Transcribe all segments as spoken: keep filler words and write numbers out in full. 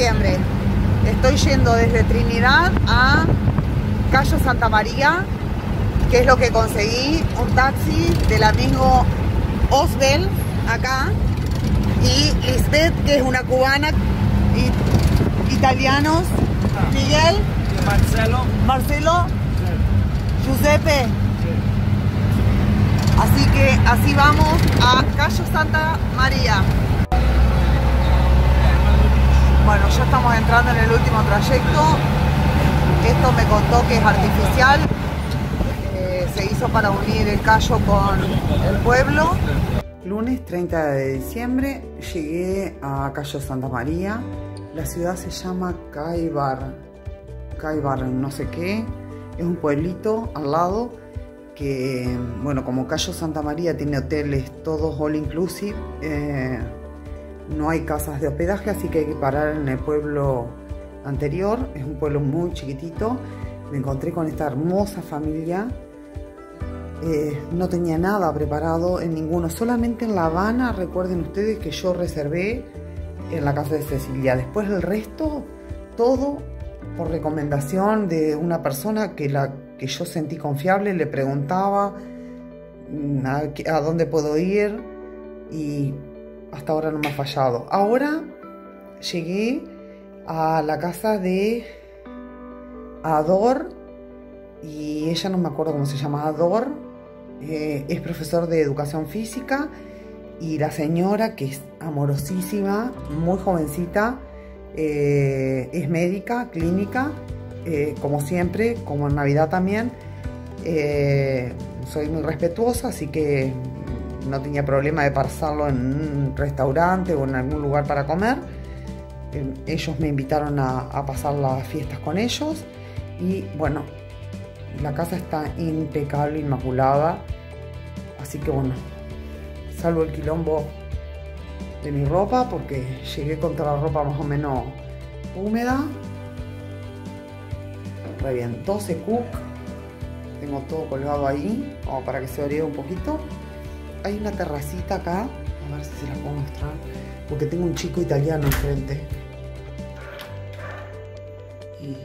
diciembre. Estoy yendo desde Trinidad a Cayo Santa María, que es lo que conseguí, un taxi del amigo Osbel acá, y Listet, que es una cubana, y italianos, Miguel, Marcelo, Marcelo, sí. Giuseppe, sí. Así que así vamos a Cayo Santa María. Bueno, ya estamos entrando en el último trayecto. Esto me contó que es artificial, eh, se hizo para unir el Cayo con el pueblo. Lunes treinta de diciembre llegué a Cayo Santa María. La ciudad se llama Caibar, Caibar no sé qué, es un pueblito al lado que, bueno, como Cayo Santa María tiene hoteles todos all inclusive, eh, no hay casas de hospedaje, así que hay que parar en el pueblo anterior. Es un pueblo muy chiquitito. Me encontré con esta hermosa familia. Eh, no tenía nada preparado en ninguno, solamente en La Habana. Recuerden ustedes que yo reservé en la casa de Cecilia. Después el resto, todo por recomendación de una persona que, la, que yo sentí confiable. Le preguntaba a, a dónde puedo ir y hasta ahora no me ha fallado. Ahora llegué a la casa de Ador, y ella no me acuerdo cómo se llama. Ador eh, es profesor de educación física, y la señora, que es amorosísima, muy jovencita, eh, es médica clínica, eh, como siempre, como en Navidad también. Eh, soy muy respetuosa, así que no tenía problema de pasarlo en un restaurante o en algún lugar para comer. Ellos me invitaron a, a pasar las fiestas con ellos, y bueno, la casa está impecable, inmaculada, así que bueno, salvo el quilombo de mi ropa, porque llegué contra la ropa más o menos húmeda. Re bien, doce cook, tengo todo colgado ahí, como para que se oriente un poquito. Hay una terracita acá, a ver si se la puedo mostrar, porque tengo un chico italiano enfrente. Y...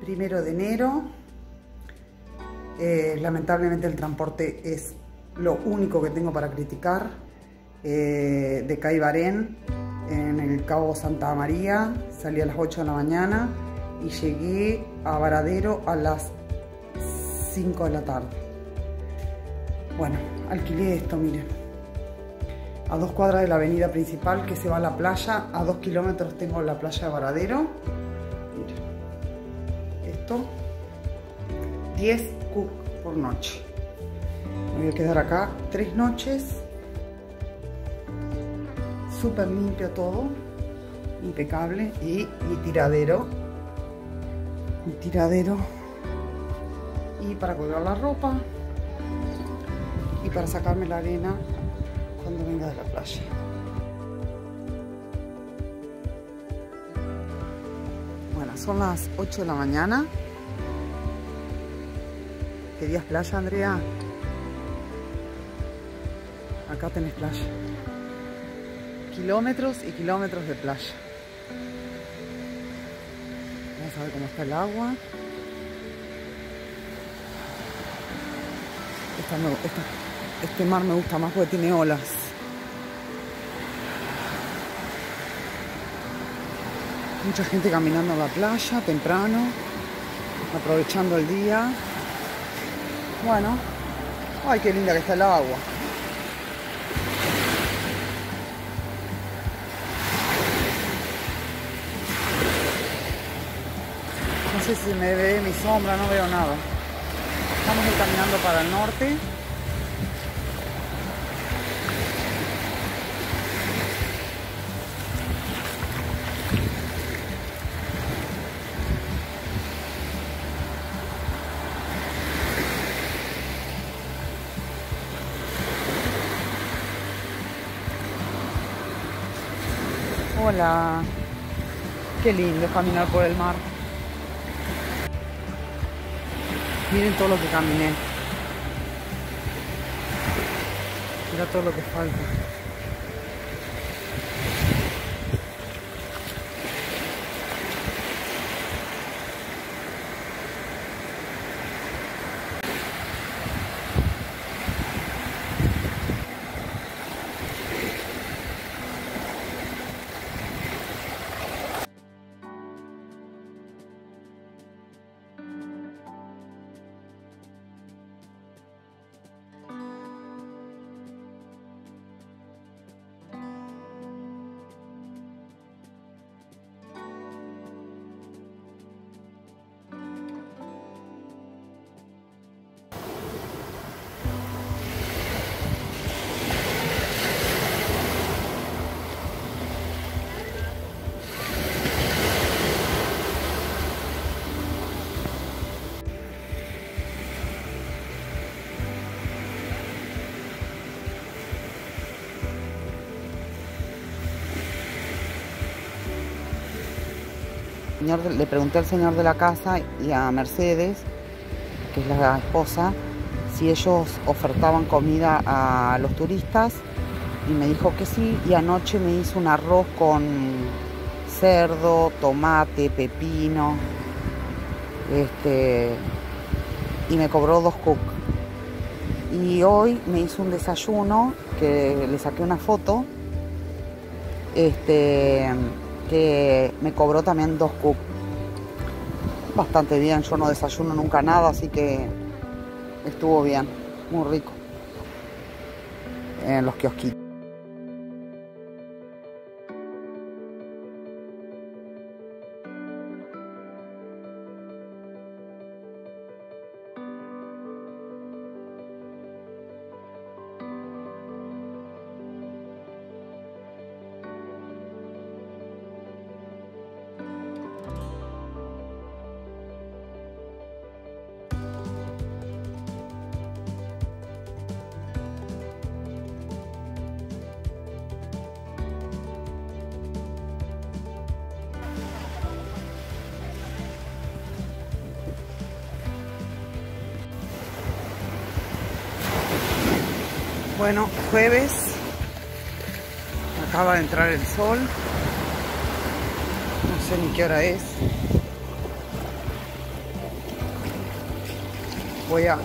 Primero de enero, eh, lamentablemente el transporte es lo único que tengo para criticar. Eh, de Caibarén, en el Cabo Santa María, salí a las ocho de la mañana y llegué a Varadero a las cinco de la tarde. Bueno, alquilé esto, miren, a dos cuadras de la avenida principal que se va a la playa. A dos kilómetros tengo la playa de Varadero. diez cook por noche. Me voy a quedar acá tres noches. Súper limpio todo, impecable. Y mi tiradero, mi tiradero, y para colgar la ropa y para sacarme la arena cuando venga de la playa. Bueno, son las ocho de la mañana. ¿Querías playa, Andrea? Acá tenés playa. Kilómetros y kilómetros de playa. Vamos a ver cómo está el agua. Esta me, esta, este mar me gusta más porque tiene olas. Mucha gente caminando a la playa temprano, aprovechando el día. Bueno, ay, qué linda que está el agua. No sé si me ve mi sombra, no veo nada. Estamos caminando para el norte. Hola. Qué lindo caminar por el mar. Miren todo lo que caminé. Mira todo lo que falta. Le pregunté al señor de la casa y a Mercedes, que es la esposa, si ellos ofertaban comida a los turistas y me dijo que sí, y anoche me hizo un arroz con cerdo, tomate, pepino, este, y me cobró dos cook. Y hoy me hizo un desayuno que le saqué una foto, este, que me cobró también dos cups. Bastante bien, yo no desayuno nunca nada, así que estuvo bien, muy rico. En los kiosquitos. Bueno, jueves, acaba de entrar el sol, no sé ni qué hora es. Voy a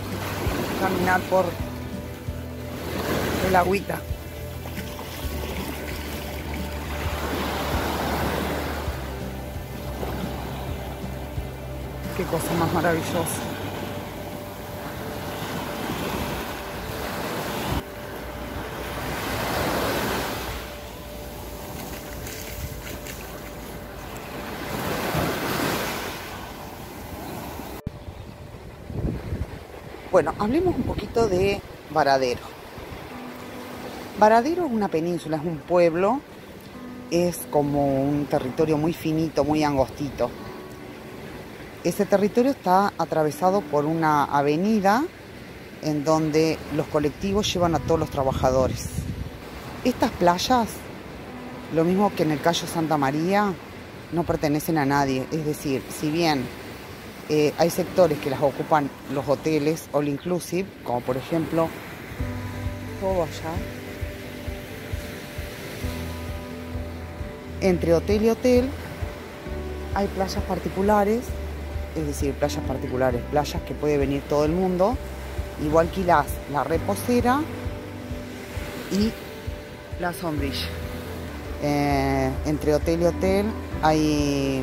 caminar por el agüita. Qué cosa más maravillosa. Bueno, hablemos un poquito de Varadero. Varadero es una península, es un pueblo, es como un territorio muy finito, muy angostito. Ese territorio está atravesado por una avenida en donde los colectivos llevan a todos los trabajadores. Estas playas, lo mismo que en el Cayo Santa María, no pertenecen a nadie, es decir, si bien... Eh, hay sectores que las ocupan los hoteles all inclusive, como por ejemplo todo allá. Entre hotel y hotel hay playas particulares, es decir, playas particulares, playas que puede venir todo el mundo, y vos alquilás la reposera y la sombrilla. Eh, entre hotel y hotel hay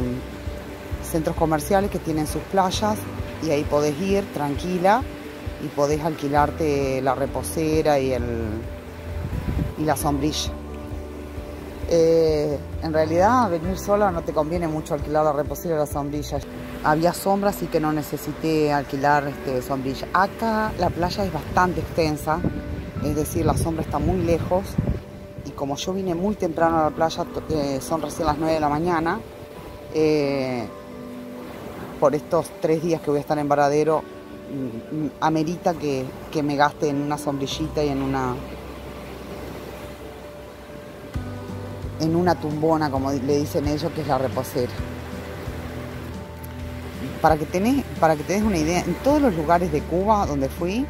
centros comerciales que tienen sus playas y ahí podés ir tranquila y podés alquilarte la reposera y, el, y la sombrilla. Eh, en realidad venir sola no te conviene mucho alquilar la reposera y la sombrilla. Había sombra, así que no necesité alquilar este, sombrilla. Acá la playa es bastante extensa, es decir, la sombra está muy lejos, y como yo vine muy temprano a la playa, eh, son recién las nueve de la mañana, eh, por estos tres días que voy a estar en Varadero, amerita que, que me gaste en una sombrillita y en una en una tumbona, como le dicen ellos, que es la reposera. Para que tenés, para que te des una idea, en todos los lugares de Cuba donde fui,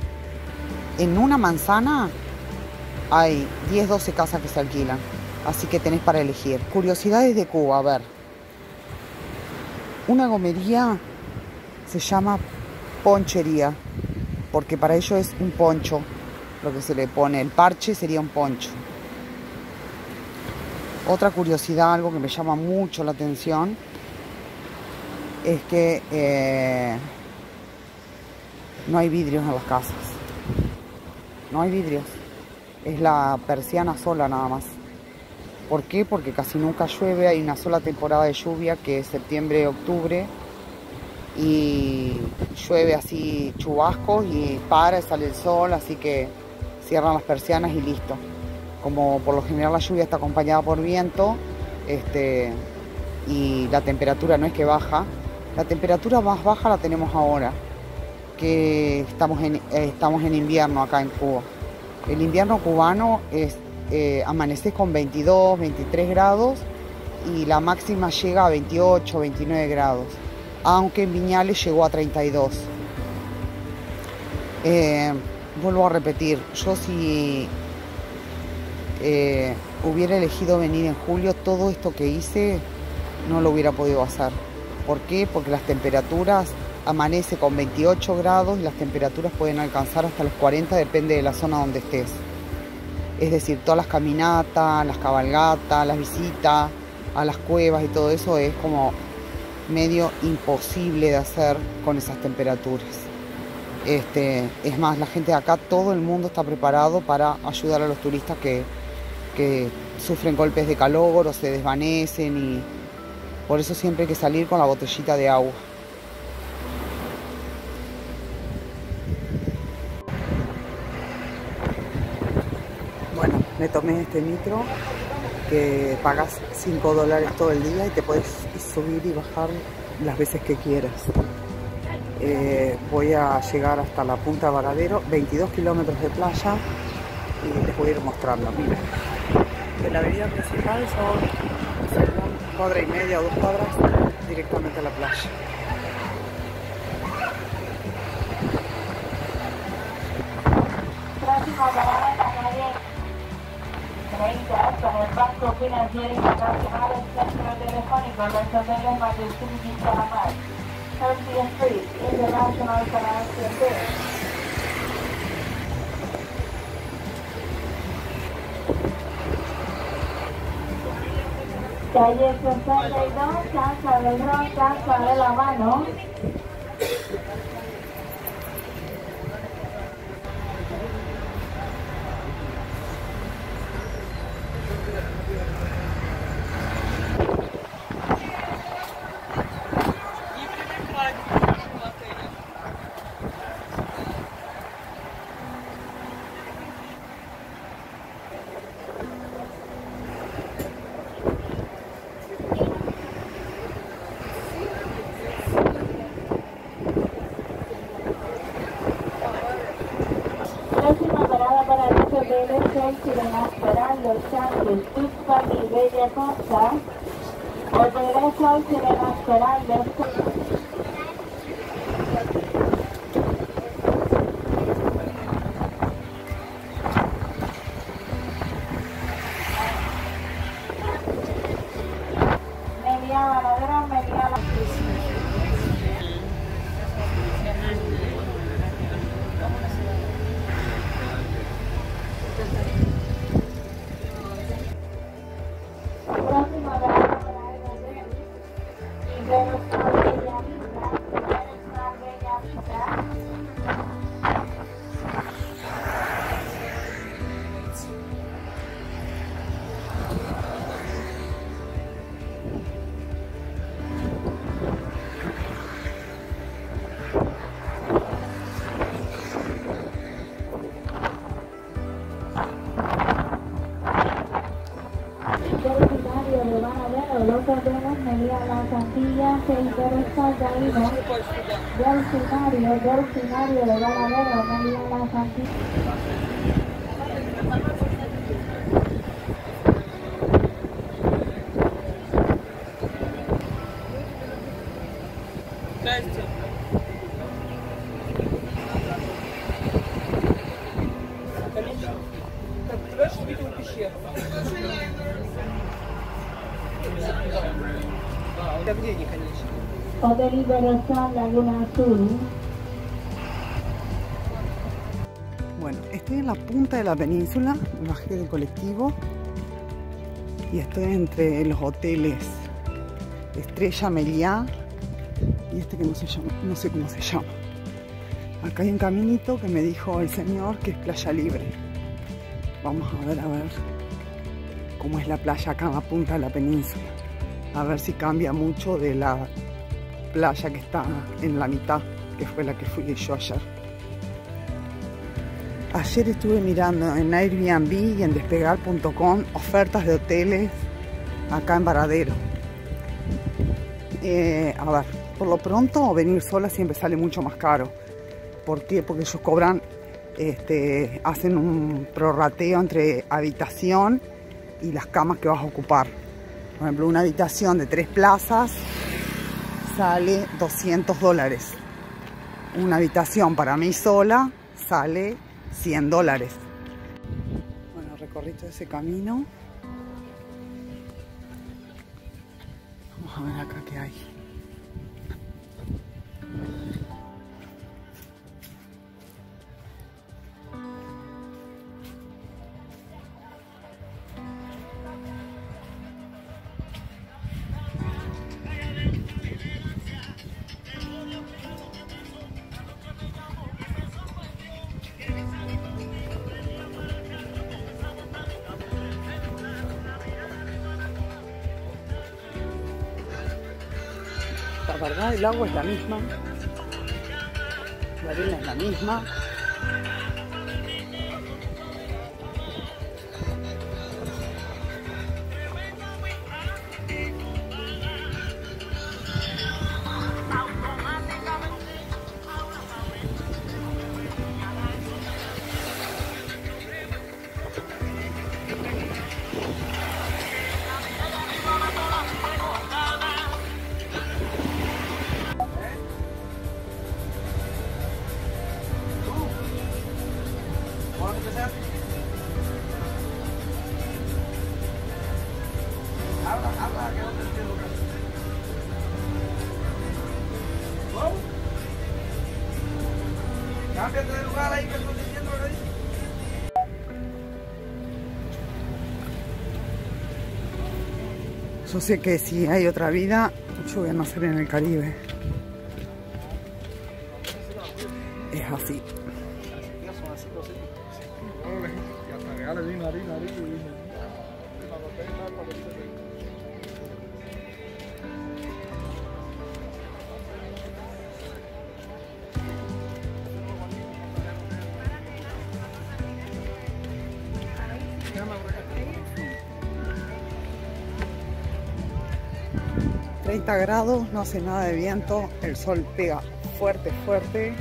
en una manzana hay diez, doce casas que se alquilan. Así que tenés para elegir. Curiosidades de Cuba, a ver. Una gomería se llama ponchería, porque para ello es un poncho. Lo que se le pone, el parche sería un poncho. Otra curiosidad, algo que me llama mucho la atención, es que eh, no hay vidrios en las casas. No hay vidrios. Es la persiana sola nada más. ¿Por qué? Porque casi nunca llueve. Hay una sola temporada de lluvia, que es septiembre, octubre. Y llueve así chubascos y para, sale el sol, así que cierran las persianas y listo. Como por lo general la lluvia está acompañada por viento, este, y la temperatura no es que baja. La temperatura más baja la tenemos ahora, que estamos en, eh, estamos en invierno acá en Cuba. El invierno cubano es eh, amanecer con veintidós, veintitrés grados y la máxima llega a veintiocho, veintinueve grados. Aunque en Viñales llegó a treinta y dos. Eh, vuelvo a repetir, yo si eh, hubiera elegido venir en julio, todo esto que hice no lo hubiera podido hacer. ¿Por qué? Porque las temperaturas, amanece con veintiocho grados y las temperaturas pueden alcanzar hasta los cuarenta, depende de la zona donde estés. Es decir, todas las caminatas, las cabalgatas, las visitas a las cuevas y todo eso es como medio imposible de hacer con esas temperaturas. Este, es más, la gente de acá, todo el mundo está preparado para ayudar a los turistas que, que sufren golpes de calor o se desvanecen, y por eso siempre hay que salir con la botellita de agua. Bueno, me tomé este micro, que pagas cinco dólares todo el día y te puedes subir y bajar las veces que quieras. Eh, voy a llegar hasta la punta de Varadero, veintidós kilómetros de playa, y les voy a ir mostrando. Mira, de la avenida principal son una cuadra y media o dos cuadras directamente a la playa. Tráfico a la Habana, Caribe. veinte actos del Banco Financiero Internacional, el centro telefónico, los hoteles más de cinco jamás. Hershey Street, International Financial Center. Calle sesenta y dos, Casa del Ron, Casa de la Habana. Del de Varadero, María La Santilla. Gracias. Hotel Iberostar Laguna Azul. Bueno, estoy en la punta de la península, me bajé del colectivo y estoy entre los hoteles Estrella Meliar y este que no se llama, no sé cómo se llama. Acá hay un caminito que me dijo el señor que es playa libre. Vamos a ver, a ver cómo es la playa acá en la punta de la península. A ver si cambia mucho de la playa que está en la mitad, que fue la que fui yo ayer. Ayer estuve mirando en Airbnb y en despegar punto com ofertas de hoteles acá en Varadero. Eh, a ver, por lo pronto venir sola siempre sale mucho más caro. ¿Por qué? Porque ellos cobran, este, hacen un prorrateo entre habitación y las camas que vas a ocupar. Por ejemplo, una habitación de tres plazas sale doscientos dólares. Una habitación para mí sola sale cien dólares. Bueno, recorrí todo ese camino. Vamos a ver acá qué hay. La verdad, el agua es la misma, la arena es la misma. Yo sé que si hay otra vida, yo voy a nacer en el Caribe. Es así. treinta grados, no hace nada de viento, el sol pega fuerte, fuerte.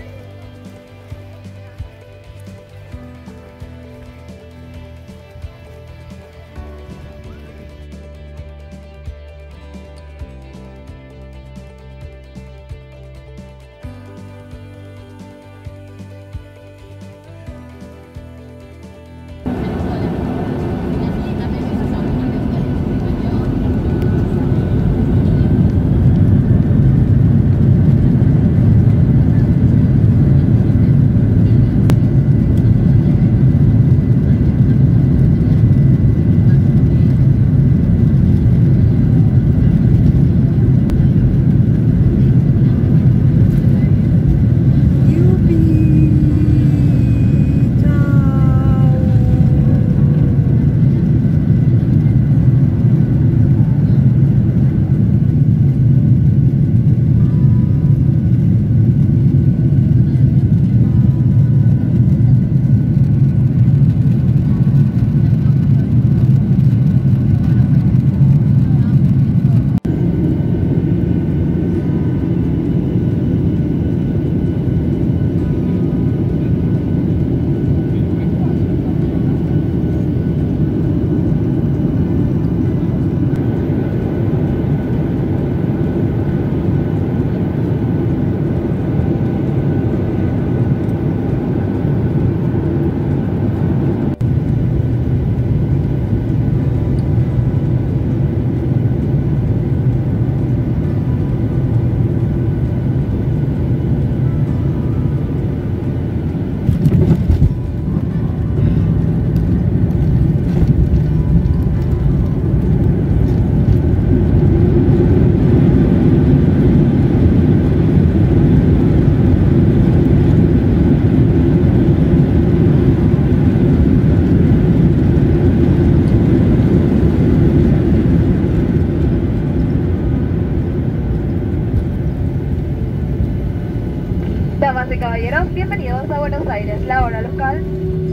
Damas y caballeros, bienvenidos a Buenos Aires, la hora local,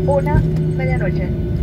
una medianoche.